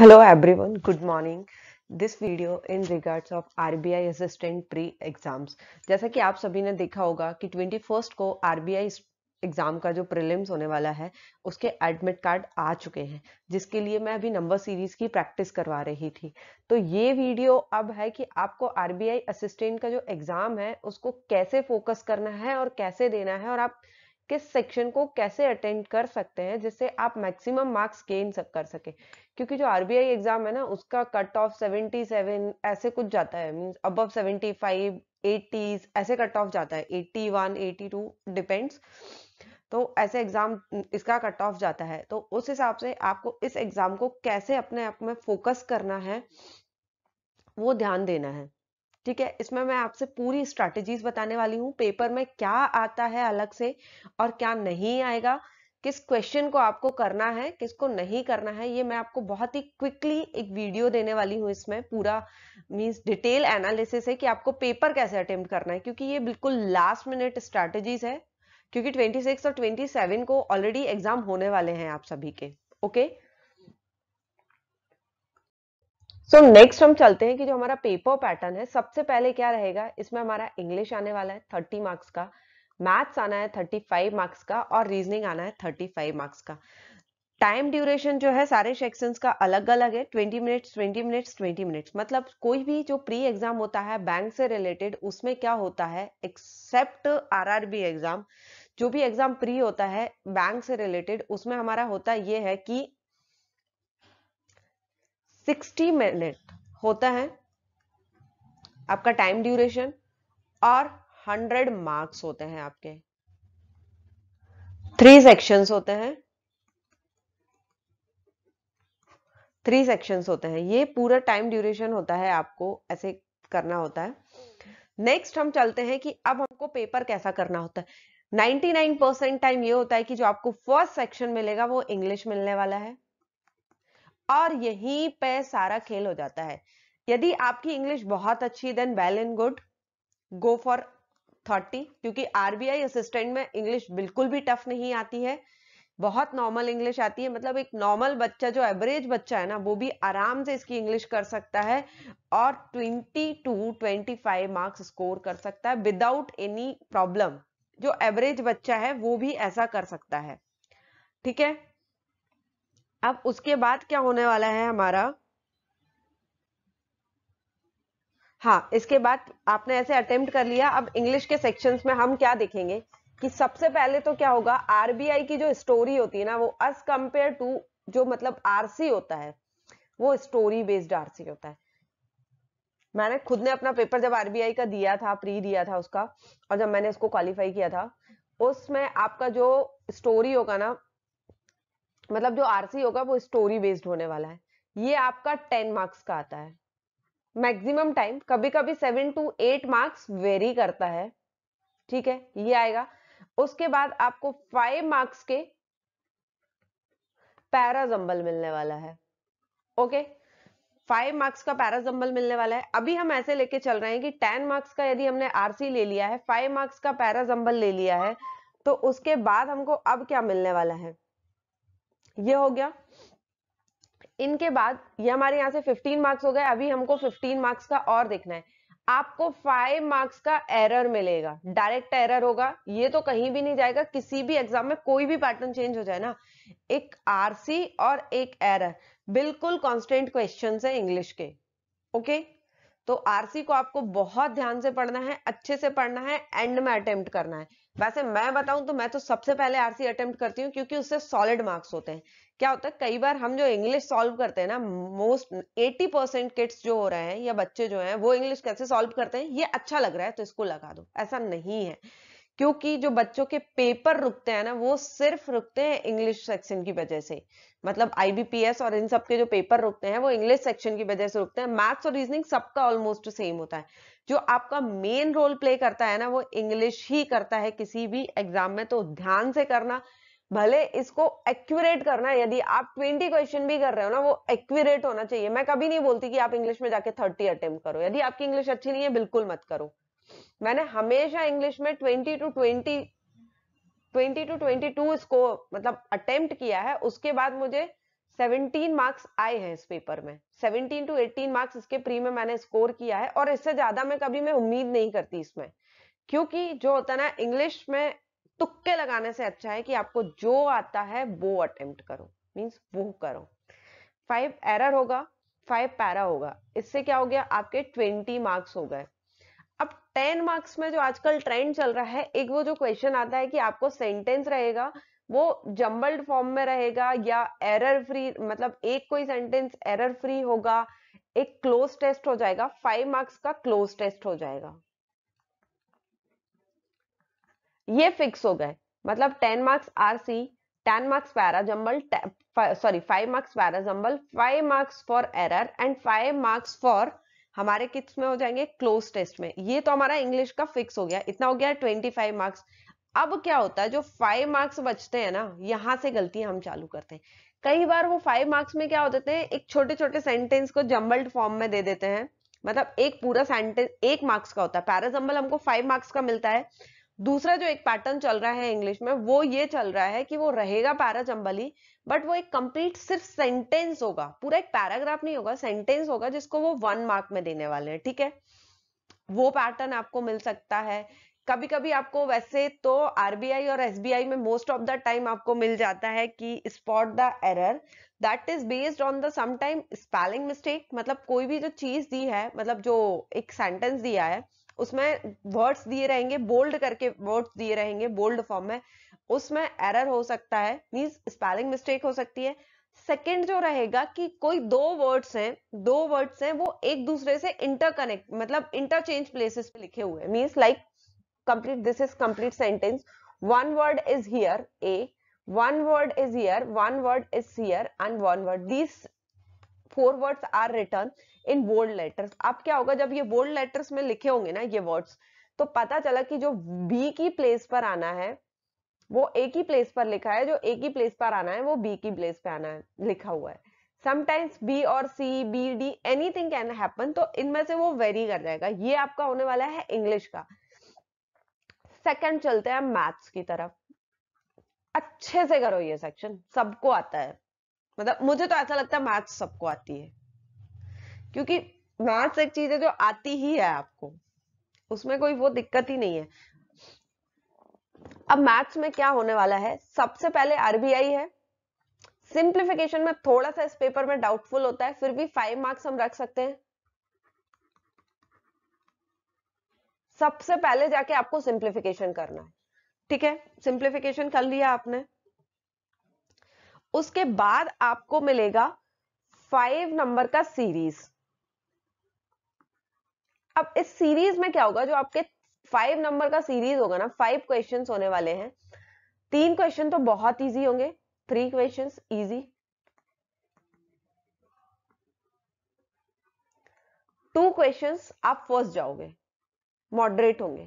Hello everyone, good morning. This video in regards of RBI assistant pre-exams. जैसा कि आप सभी ने देखा होगा कि 21 को RBI एग्जाम का जो प्रीलिम्स होने वाला है उसके एडमिट कार्ड आ चुके हैं, जिसके लिए मैं अभी नंबर सीरीज की प्रैक्टिस करवा रही थी। तो ये वीडियो अब है कि आपको RBI असिस्टेंट का जो एग्जाम है उसको कैसे फोकस करना है और कैसे देना है, और आप किस सेक्शन को कैसे अटेंड कर सकते हैं जिससे आप मैक्सिमम मार्क्स गेन कर सके। क्योंकि जो आरबीआई एग्जाम है ना, उसका कट ऑफ 77 ऐसे कुछ जाता है, मींस अबव 75, 80s ऐसे कट ऑफ जाता है, 81, 82 डिपेंड्स। तो ऐसे एग्जाम इसका कट ऑफ जाता है। तो उस हिसाब से आपको इस एग्जाम को कैसे अपने आप में फोकस करना है वो ध्यान देना है, ठीक है। इसमें मैं आपसे पूरी स्ट्रैटेजीज बताने वाली हूँ, पेपर में क्या आता है अलग से और क्या नहीं आएगा, किस क्वेश्चन को आपको करना है किसको नहीं करना है, ये मैं आपको बहुत ही क्विकली एक वीडियो देने वाली हूँ। इसमें पूरा मींस डिटेल एनालिसिस है कि आपको पेपर कैसे अटेम्प्ट करना है, क्योंकि ये बिल्कुल लास्ट मिनट स्ट्रैटेजीज है, क्योंकि 26 और 27 को ऑलरेडी एग्जाम होने वाले हैं आप सभी के। ओके, सो नेक्स्ट हम चलते हैं कि जो हमारा पेपर पैटर्न है, सबसे पहले क्या रहेगा, इसमें हमारा इंग्लिश आने वाला है 30 मार्क्स का, मैथ्स आना है 35 मार्क्स का और रीजनिंग आना है 35 मार्क्स का। टाइम ड्यूरेशन जो है सारे सेक्शंस का अलग अलग है, 20 मिनट्स, मतलब कोई भी जो प्री एग्जाम होता है बैंक से रिलेटेड उसमें क्या होता है, एक्सेप्ट आरआरबी एग्जाम, जो भी एग्जाम प्री होता है बैंक से रिलेटेड उसमें हमारा होता ये है कि 60 मिनट होता है आपका टाइम ड्यूरेशन और 100 मार्क्स होते हैं आपके। 3 सेक्शंस होते हैं। ये पूरा टाइम ड्यूरेशन होता है, आपको ऐसे करना होता है। नेक्स्ट हम चलते हैं कि अब हमको पेपर कैसा करना होता है। 99% टाइम ये होता है कि जो आपको फर्स्ट सेक्शन मिलेगा वो इंग्लिश मिलने वाला है और यहीं पे सारा खेल हो जाता है। यदि आपकी इंग्लिश बहुत अच्छी then well and good, go for 30, क्योंकि आरबीआई असिस्टेंट में इंग्लिश बिल्कुल भी टफ नहीं आती है, बहुत नॉर्मल इंग्लिश आती है। मतलब एक नॉर्मल बच्चा, जो एवरेज बच्चा है ना, वो भी आराम से इसकी इंग्लिश कर सकता है और 22-25 मार्क्स स्कोर कर सकता है विदाउट एनी प्रॉब्लम। जो एवरेज बच्चा है वो भी ऐसा कर सकता है, ठीक है। अब उसके बाद क्या होने वाला है हमारा, हाँ, इसके बाद आपने ऐसे अटेम्प्ट कर लिया। अब इंग्लिश के सेक्शंस में हम क्या देखेंगे कि सबसे पहले तो क्या होगा, आरबीआई की जो स्टोरी होती है ना, वो एज कंपेयर टू जो मतलब आरसी होता है वो स्टोरी बेस्ड आरसी होता है। मैंने खुद ने अपना पेपर जब आरबीआई का दिया था, प्री दिया था उसका, और जब मैंने उसको क्वालिफाई किया था, उसमें आपका जो स्टोरी होगा ना, मतलब जो आरसी होगा वो स्टोरी बेस्ड होने वाला है। ये आपका 10 मार्क्स का आता है मैक्सिमम टाइम, कभी कभी 7 to 8 मार्क्स वेरी करता है, ठीक है, ये आएगा। उसके बाद आपको 5 मार्क्स के पैराजम्बल मिलने वाला है। ओके, 5 मार्क्स का पैराजम्बल मिलने वाला है। अभी हम ऐसे लेके चल रहे हैं कि 10 मार्क्स का यदि हमने आरसी ले लिया है, 5 मार्क्स का पैराजम्बल ले लिया है, तो उसके बाद हमको अब क्या मिलने वाला है, ये हो गया। इनके बाद ये हमारे यहाँ से 15 मार्क्स हो गए। अभी हमको 15 मार्क्स का और देखना है। आपको 5 मार्क्स का एरर मिलेगा, डायरेक्ट एरर होगा, ये तो कहीं भी नहीं जाएगा। किसी भी एग्जाम में कोई भी पैटर्न चेंज हो जाए ना, एक आरसी और एक एरर, बिल्कुल कांस्टेंट क्वेश्चन है इंग्लिश के। ओके, तो आरसी को आपको बहुत ध्यान से पढ़ना है, अच्छे से पढ़ना है, एंड में अटेम्प्ट करना है। वैसे मैं बताऊं तो मैं तो सबसे पहले आरसी अटेम्प्ट करती हूँ, क्योंकि उससे सॉलिड मार्क्स होते हैं। क्या होता है, कई बार हम जो इंग्लिश सॉल्व करते हैं ना, मोस्ट 80% किड्स जो हो रहे हैं या बच्चे जो हैं वो इंग्लिश कैसे सॉल्व करते हैं, ये अच्छा लग रहा है तो इसको लगा दो, ऐसा नहीं है। क्योंकि जो बच्चों के पेपर रुकते हैं ना, वो सिर्फ रुकते हैं इंग्लिश सेक्शन की वजह से। मतलब IBPS और इन सब के जो पेपर रुकते हैं वो इंग्लिश सेक्शन की वजह से रुकते हैं। मैथ्स और रीजनिंग सबका ऑलमोस्ट सेम होता है। जो आपका मेन रोल प्ले करता है ना, वो इंग्लिश ही करता है किसी भी एग्जाम में। तो ध्यान से करना, भले इसको एक्यूरेट करना। यदि आप 20 क्वेश्चन भी कर रहे हो ना, वो एक्यूरेट होना चाहिए। मैं कभी नहीं बोलती कि आप इंग्लिश में जाके 30 अटेम्प्ट करो। यदि आपकी इंग्लिश अच्छी नहीं है, बिल्कुल मत करो। मैंने हमेशा इंग्लिश में 20 to 22 इसको मतलब अटेम्प्ट किया है। उसके बाद मुझे 17 मार्क्स आए हैं इस पेपर में, 17 टू 18 मार्क्स इसके प्री में मैंने स्कोर किया है और इससे ज्यादा मैं कभी मैं उम्मीद नहीं करती इसमें, क्योंकि जो होता है ना इंग्लिश में तुक्के लगाने से अच्छा है कि आपको जो आता है वो अटेम्प्ट करो, मींस वो करो। 5 एरर होगा, 5 पैरा होगा, इससे क्या हो गया आपके 20 मार्क्स हो गए। अब 10 मार्क्स में जो आजकल ट्रेंड चल रहा है, एक वो जो क्वेश्चन आता है कि आपको सेंटेंस रहेगा वो जम्बल्ड फॉर्म में रहेगा या एरर फ्री, मतलब एक कोई सेंटेंस एरर फ्री होगा, एक क्लोज टेस्ट हो जाएगा, 5 मार्क्स का क्लोज टेस्ट हो जाएगा। ये फिक्स हो गए, मतलब 10 marks RC, 10 marks para jumble, sorry 5 marks para jumble, 5 marks for error and 5 marks for हमारे किस में हो जाएंगे क्लोज टेस्ट में। ये तो हमारा इंग्लिश का फिक्स हो गया, इतना हो गया 25 मार्क्स। अब क्या होता है जो 5 मार्क्स बचते हैं ना, यहाँ से गलतियां हम चालू करते हैं। कई बार वो 5 मार्क्स में क्या होते हैं, एक छोटे छोटे सेंटेंस को जम्बल्ड फॉर्म में दे देते हैं, मतलब एक पूरा सेंटेंस 1 मार्क्स का होता है, पैरा जम्बल हमको 5 मार्क्स का मिलता है। दूसरा जो एक पैटर्न चल रहा है इंग्लिश में वो ये चल रहा है कि वो रहेगा पैरा जम्बल ही, बट वो एक कंप्लीट सिर्फ सेंटेंस होगा, पूरा एक पैराग्राफ नहीं होगा, सेंटेंस होगा जिसको वो 1 मार्क में देने वाले हैं। ठीक है, वो पैटर्न आपको मिल सकता है। कभी कभी आपको वैसे तो आरबीआई और एसबीआई में मोस्ट ऑफ द टाइम आपको मिल जाता है कि spot the error that is based on the sometime spelling mistake, मतलब कोई भी जो चीज दी है, मतलब जो एक सेंटेंस दिया है उसमें वर्ड्स दिए रहेंगे बोल्ड करके, वर्ड्स दिए रहेंगे बोल्ड फॉर्म में, उसमें एरर हो सकता है, मींस स्पेलिंग मिस्टेक हो सकती है। सेकेंड जो रहेगा कि कोई 2 वर्ड्स हैं वो एक दूसरे से इंटरकनेक्ट, मतलब इंटरचेंज प्लेसेस पे लिखे हुए हैं, means like complete, this is complete sentence, one word is here A, one word is here, one word is here and one word, these 4 words are written in bold letters। अब क्या होगा जब ये bold letters में लिखे होंगे ना ये words, तो पता चला कि जो B की place पर आना है वो A की place पर लिखा है, जो A की place पर आना है वो B की place पर आना है लिखा हुआ है। समटाइम्स बी और C, B D, anything can happen, तो इनमें से वो वेरी कर जाएगा। ये आपका होने वाला है इंग्लिश का। सेकंड चलते हैं मैथ्स की तरफ। अच्छे से करो ये सेक्शन, सबको आता है, मतलब मुझे तो ऐसा लगता है मैथ्स सबको आती है, क्योंकि मैथ्स एक चीज है जो आती ही है आपको, उसमें कोई वो दिक्कत ही नहीं है। अब मैथ्स में क्या होने वाला है, सबसे पहले आरबीआई है। सिंप्लीफिकेशन में थोड़ा सा इस पेपर में डाउटफुल होता है, फिर भी 5 मार्क्स हम रख सकते हैं। सबसे पहले जाके आपको सिंप्लीफिकेशन करना है, ठीक है, सिंप्लीफिकेशन कर लिया आपने। उसके बाद आपको मिलेगा 5 नंबर का सीरीज। अब इस सीरीज में क्या होगा, जो आपके 5 नंबर का सीरीज होगा ना, 5 क्वेश्चंस होने वाले हैं। 3 क्वेश्चन तो बहुत इजी होंगे, 3 क्वेश्चंस इजी, 2 क्वेश्चंस आप फर्स्ट जाओगे, मॉडरेट होंगे,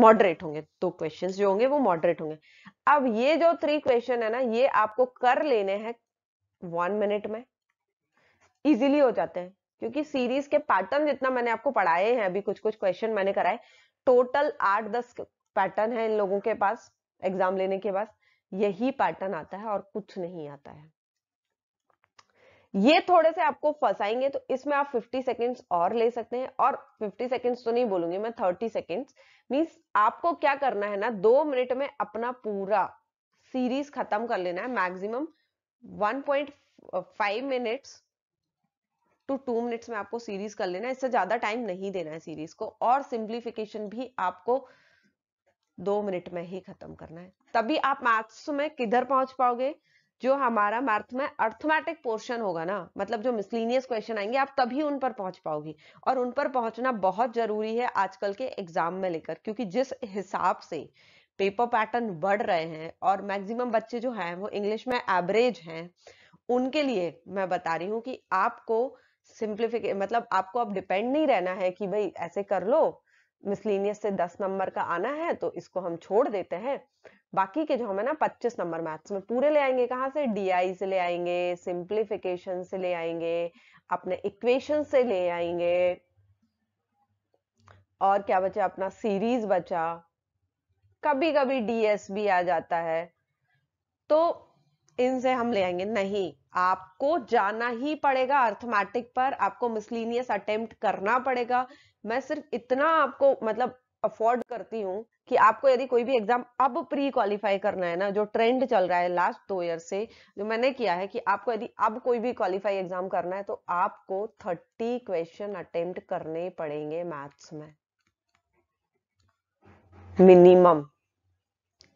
मॉडरेट होंगे, 2 क्वेश्चंस जो होंगे वो मॉडरेट होंगे। अब ये जो 3 क्वेश्चन है ना, ये आपको कर लेने हैं 1 मिनट में, इजीली हो जाते हैं, क्योंकि सीरीज के पैटर्न जितना मैंने आपको पढ़ाए हैं, अभी कुछ कुछ क्वेश्चन मैंने कराए, टोटल 8-10 पैटर्न है इन लोगों के पास। एग्जाम लेने के बाद यही पैटर्न आता है और कुछ नहीं आता है। ये थोड़े से आपको फंसाएंगे, तो इसमें आप 50 सेकेंड्स और ले सकते हैं, और 50 सेकेंड्स तो नहीं बोलूंगी मैं, 30 सेकेंड्स। मींस आपको क्या करना है ना, 2 मिनट में अपना पूरा सीरीज खत्म कर लेना है, मैक्सिमम 1.5 मिनट्स टू 2 मिनट्स में आपको सीरीज कर लेना है, इससे ज्यादा टाइम नहीं देना है सीरीज को। और सिंप्लीफिकेशन भी आपको 2 मिनट में ही खत्म करना है, तभी आप मैथ्स में किधर पहुंच पाओगे। जो हमारा मैथ में अर्थमेटिक पोर्शन होगा ना, मतलब जो मिसलिनियस क्वेश्चन आएंगे, आप तभी उन पर पहुंच पाओगी, और उन पर पहुंचना बहुत जरूरी है आजकल के एग्जाम में लेकर, क्योंकि जिस हिसाब से पेपर पैटर्न बढ़ रहे हैं और मैक्सिमम बच्चे जो हैं वो इंग्लिश में एवरेज हैं, उनके लिए मैं बता रही हूँ कि आपको सिंप्लीफिकेशन, मतलब आपको अब डिपेंड नहीं रहना है कि भाई ऐसे कर लो, मिसलिनियस से 10 नंबर का आना है तो इसको हम छोड़ देते हैं, बाकी के जो हमें ना 25 नंबर मैथ्स में पूरे ले आएंगे। कहाँ से? डीआई से ले आएंगे, सिंप्लीफिकेशन से ले आएंगे, अपने इक्वेशन से ले आएंगे, और क्या बचा, अपना सीरीज बचा, कभी कभी डीएसबी आ जाता है। तो इनसे हम ले आएंगे, नहीं, आपको जाना ही पड़ेगा अर्थमैटिक पर, आपको मिसलिनियस अटेम्प्ट करना पड़ेगा। मैं सिर्फ इतना आपको मतलब अफोर्ड करती हूँ कि आपको यदि कोई भी एग्जाम अब प्री क्वालिफाई करना है ना, जो ट्रेंड चल रहा है लास्ट 2 ईयर से जो मैंने किया है कि आपको यदि अब कोई भी क्वालिफाई एग्जाम करना है तो आपको 30 क्वेश्चन अटेम्प्ट करने पड़ेंगे मैथ्स में, मिनिमम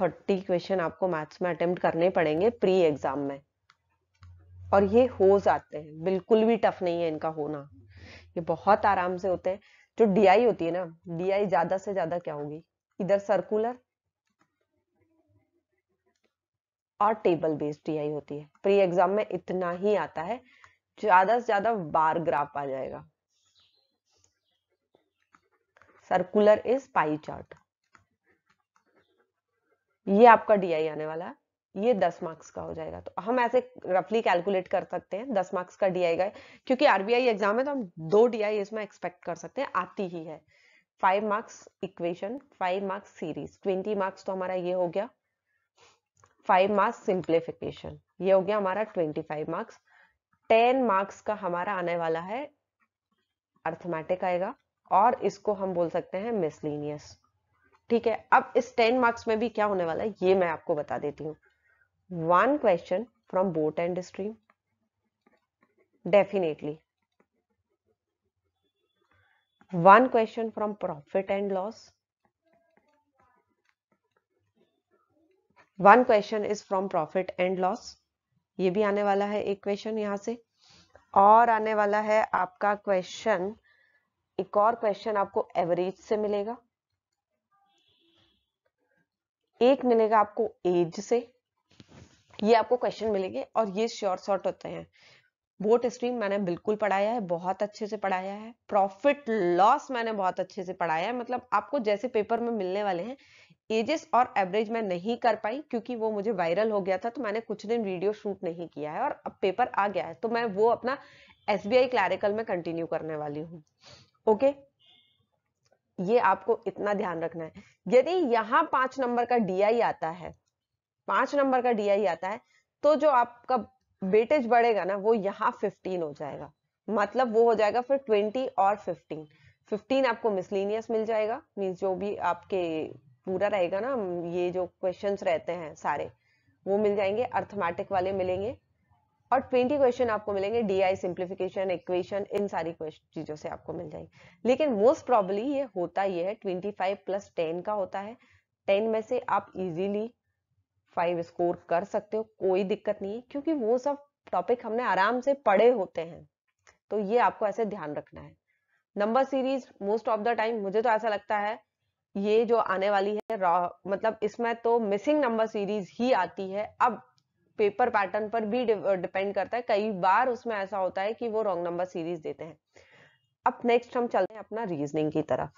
30 क्वेश्चन आपको मैथ्स में अटेम्प्ट करने पड़ेंगे प्री एग्जाम में। और ये हो जाते हैं, बिल्कुल भी टफ नहीं है इनका होना, ये बहुत आराम से होते हैं। जो डीआई होती है ना, डीआई ज्यादा से ज्यादा क्या होगी, इधर सर्कुलर और टेबल बेस्ड डीआई होती है। प्री एग्जाम में इतना ही आता है, ज्यादा से ज्यादा बार ग्राफ आ जाएगा, सर्कुलर इज पाई चार्ट। ये आपका डीआई आने वाला है, ये 10 मार्क्स का हो जाएगा। तो हम ऐसे रफली कैलकुलेट कर सकते हैं 10 मार्क्स का डीआई का, क्योंकि आरबीआई एग्जाम है तो हम 2 डीआई इसमें एक्सपेक्ट कर सकते हैं, आती ही है। 5 marks equation, 5 marks series, 20 marks तो हमारा ये हो गया, 5 मार्क्स सिंप्लीफिकेशन, ये हो गया हमारा 25 मार्क्स। 10 मार्क्स का हमारा आने वाला है अर्थमैटिक आएगा, और इसको हम बोल सकते हैं मिसलिनियस, ठीक है। अब इस 10 मार्क्स में भी क्या होने वाला है ये मैं आपको बता देती हूँ। 1 question from boat and stream, definitely 1 question from profit and loss, 1 question is from profit and loss, ये भी आने वाला है 1 क्वेश्चन यहां से, और आने वाला है आपका क्वेश्चन, एक और क्वेश्चन आपको एवरेज से मिलेगा, एक मिलेगा आपको एज से, ये आपको क्वेश्चन मिलेंगे और ये शॉर्ट शॉर्ट होते हैं। बोट स्ट्रीम मैंने बिल्कुल पढ़ाया है, बहुत अच्छे से पढ़ाया है। प्रॉफिट लॉस मैंने बहुत अच्छे से पढ़ाया है, मतलब आपको जैसे पेपर में मिलने वाले हैं। एजेस और एवरेज मैं नहीं कर पाई क्योंकि वो मुझे वायरल हो गया था, तो मैंने कुछ दिन वीडियो शूट नहीं किया है, और अब पेपर आ गया है तो मैं वो अपना एसबीआई क्लैरिकल में कंटिन्यू करने वाली हूँ। ओके, ये आपको इतना ध्यान रखना है। यदि यहाँ 5 नंबर का डीआई आता है, 5 नंबर का डीआई आता है, तो जो आपका वेटेज बढ़ेगा ना वो यहाँ 15 हो जाएगा, मतलब वो हो जाएगा फिर 20 और 15। 15 आपको मिसलिनियस मिल जाएगा, मीन्स जो भी आपके पूरा रहेगा ना, ये जो क्वेश्चंस रहते हैं सारे वो मिल जाएंगे, अर्थमैटिक वाले मिलेंगे, और 20 क्वेश्चन आपको मिलेंगे डीआई, सिंप्लीफिकेशन, इक्वेशन, इन सारी चीजों से आपको मिल जाएगी। लेकिन मोस्ट प्रॉबली ये होता ही है 25 प्लस 10 का होता है। 10 में से आप इजीली 5 स्कोर कर सकते हो, कोई दिक्कत नहीं है, क्योंकि वो सब टॉपिक हमने आराम से पढ़े होते हैं, तो ये आपको ऐसे ध्यान रखना है। Number series most of the time मुझे तो ऐसा लगता है ये जो आने वाली है मतलब इसमें तो मिसिंग नंबर सीरीज ही आती है। अब पेपर पैटर्न पर भी डिपेंड करता है, कई बार उसमें ऐसा होता है कि वो रॉन्ग नंबर सीरीज देते हैं। अब नेक्स्ट हम चलते हैं अपना रीजनिंग की तरफ।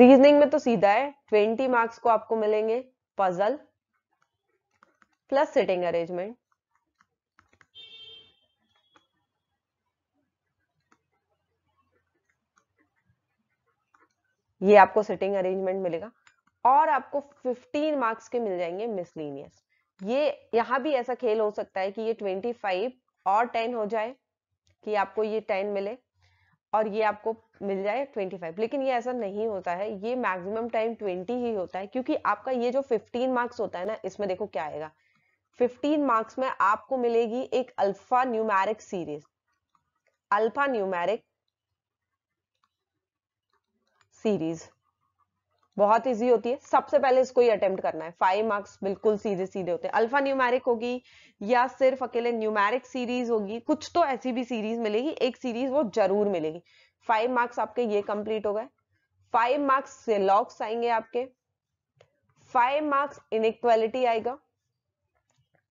रीजनिंग में तो सीधा है, 20 मार्क्स को आपको मिलेंगे पजल प्लस सिटिंग अरेंजमेंट, ये आपको सिटिंग अरेंजमेंट मिलेगा, और आपको 15 मार्क्स के मिल जाएंगे मिसलिनियस। ये यहाँ भी ऐसा खेल हो सकता है कि ये 25 और 10 हो जाए, कि आपको ये 10 मिले और ये आपको मिल जाए 25, लेकिन ये ऐसा नहीं होता है, ये मैक्सिमम टाइम 20 ही होता है। क्योंकि आपका ये जो 15 मार्क्स होता है ना, इसमें देखो क्या आएगा, 15 मार्क्स में आपको मिलेगी एक alpha numeric series, alpha numeric series बहुत इजी होती है। सबसे पहले इसको ही अटेम्प्ट करना है। 5 मार्क्स बिल्कुल सीधे सीधे होते हैं, अल्फा न्यूमेरिक होगी या सिर्फ अकेले न्यूमेरिक सीरीज होगी, कुछ तो ऐसी भी सीरीज मिलेगी, एक सीरीज वो जरूर मिलेगी। 5 मार्क्स आपके ये कंप्लीट हो गए। 5 मार्क्स से लॉक्स आएंगे आपके, 5 मार्क्स इनइक्वालिटी आएगा।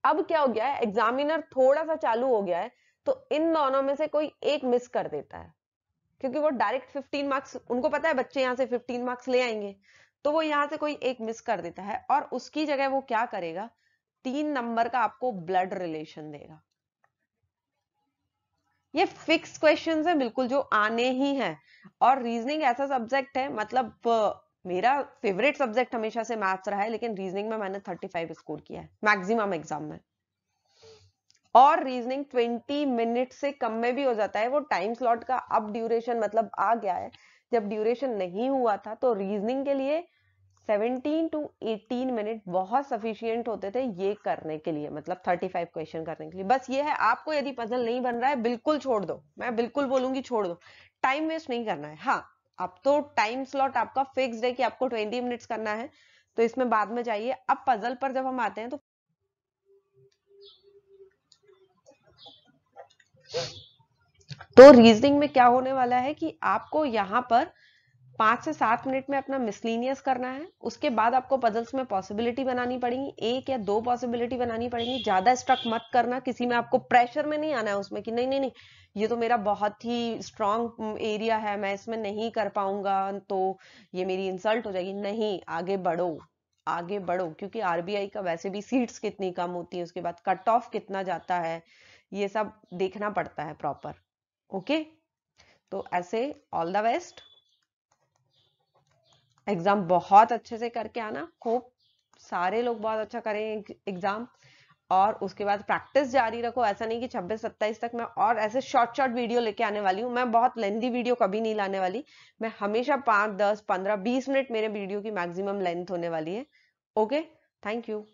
अब क्या हो गया है, एग्जामिनर थोड़ा सा चालू हो गया है तो इन दोनों में से कोई एक मिस कर देता है, क्योंकि वो डायरेक्ट 15 मार्क्स, उनको पता है बच्चे यहाँ से 15 मार्क्स ले आएंगे, तो वो यहाँ से कोई एक मिस कर देता है, और उसकी जगह वो क्या करेगा, 3 नंबर का आपको ब्लड रिलेशन देगा। ये फिक्स क्वेश्चंस हैं बिल्कुल, जो आने ही हैं। और रीजनिंग ऐसा सब्जेक्ट है, मतलब मेरा फेवरेट सब्जेक्ट हमेशा से मैथ्स रहा है, लेकिन रीजनिंग में मैंने 35 स्कोर किया है मैक्सिमम एग्जाम में। और रीजनिंग 20 मिनट से कम में भी हो जाता है, वो टाइम स्लॉट का अब ड्यूरेशन मतलब आ गया है, जब ड्यूरेशन नहीं हुआ था तो रीजनिंग के लिए 17 टू 18 मिनट बहुत सफिशियंट होते थे ये करने के लिए, मतलब 35 क्वेश्चन करने के लिए। बस ये है, आपको यदि पजल नहीं बन रहा है बिल्कुल छोड़ दो, मैं बिल्कुल बोलूंगी छोड़ दो, टाइम वेस्ट नहीं करना है। हाँ, अब तो टाइम स्लॉट आपका फिक्स्ड है कि आपको 20 मिनट्स करना है, तो इसमें बाद में जाइए। अब पजल पर जब हम आते हैं तो रीजनिंग में क्या होने वाला है कि आपको यहाँ पर 5 से 7 मिनट में अपना मिसलिनियस करना है। उसके बाद आपको पजल्स में पॉसिबिलिटी बनानी पड़ेगी, 1 या 2 पॉसिबिलिटी बनानी पड़ेगी। ज्यादा स्ट्रक मत करना किसी में, आपको प्रेशर में नहीं आना है उसमें कि नहीं नहीं नहीं ये तो मेरा बहुत ही स्ट्रांग एरिया है, मैं इसमें नहीं कर पाऊंगा तो ये मेरी इंसल्ट हो जाएगी। नहीं, आगे बढ़ो आगे बढ़ो, क्योंकि आरबीआई का वैसे भी सीट्स कितनी कम होती है, उसके बाद कट ऑफ कितना जाता है, ये सब देखना पड़ता है प्रॉपर। ओके, तो ऐसे ऑल द बेस्ट, एग्जाम बहुत अच्छे से करके आना। होप सारे लोग बहुत अच्छा करें एग्जाम, और उसके बाद प्रैक्टिस जारी रखो। ऐसा नहीं कि 26-27 तक मैं और ऐसे शॉर्ट वीडियो लेके आने वाली हूँ, मैं बहुत लेंथी वीडियो कभी नहीं लाने वाली। मैं हमेशा 5, 10, 15, 20 मिनट मेरे वीडियो की मैक्सिमम लेंथ होने वाली है। Okay, thank you.